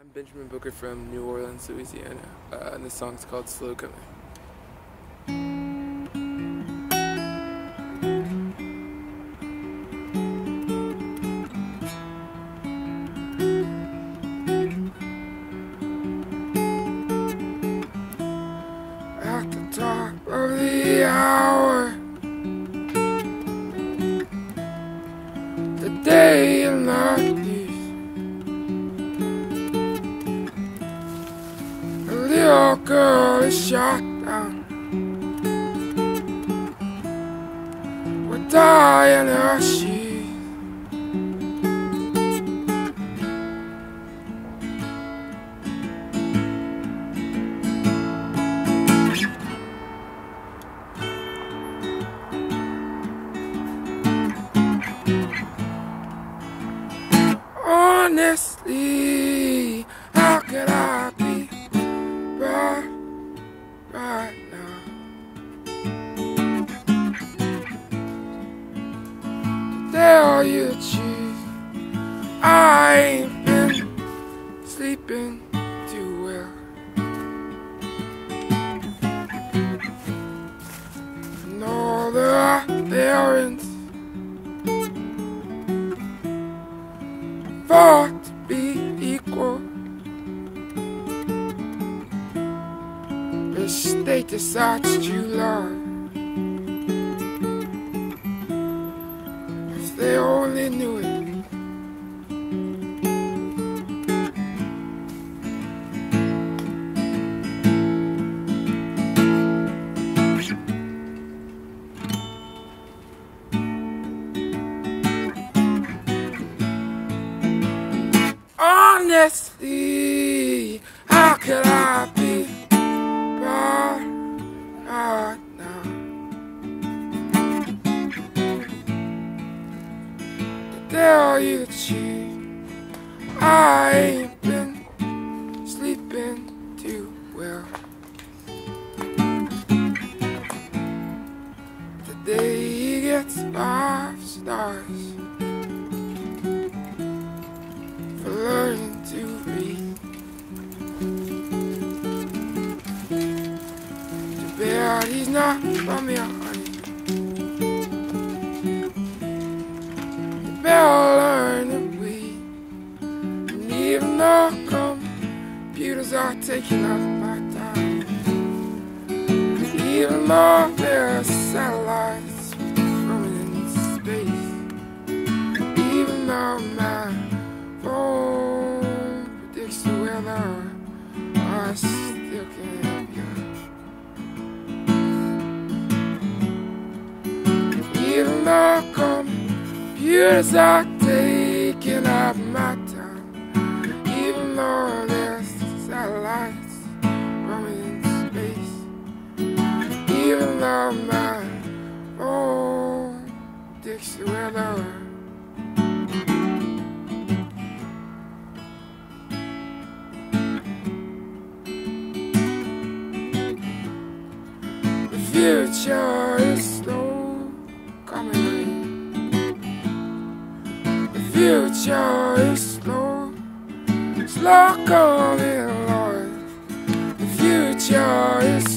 I'm Benjamin Booker from New Orleans, Louisiana, and the song's called Slow Coming. At the top of the hour, the day and night. Your girl is shot down, we're dying as she. Honestly, how could I be right now? Tell you the truth, I ain't been sleeping too well. And all the parents fought to be equal. They decide to true love, if they only knew it. Honestly, how could I be right now? To tell you the truth, I ain't been sleeping too well. Today he gets 5 stars for learning to read. He's not from your honey. The bell learned that we, and even though computers are taking up my time, even though there are satellites roaming in space, even though my phone predicts the weather, I still can't help you. The computers are taking up my time, even though there's satellites roaming in space, even though my phone predicts the weather. The future is slow coming. The future is slow, slow coming, Lord. The future is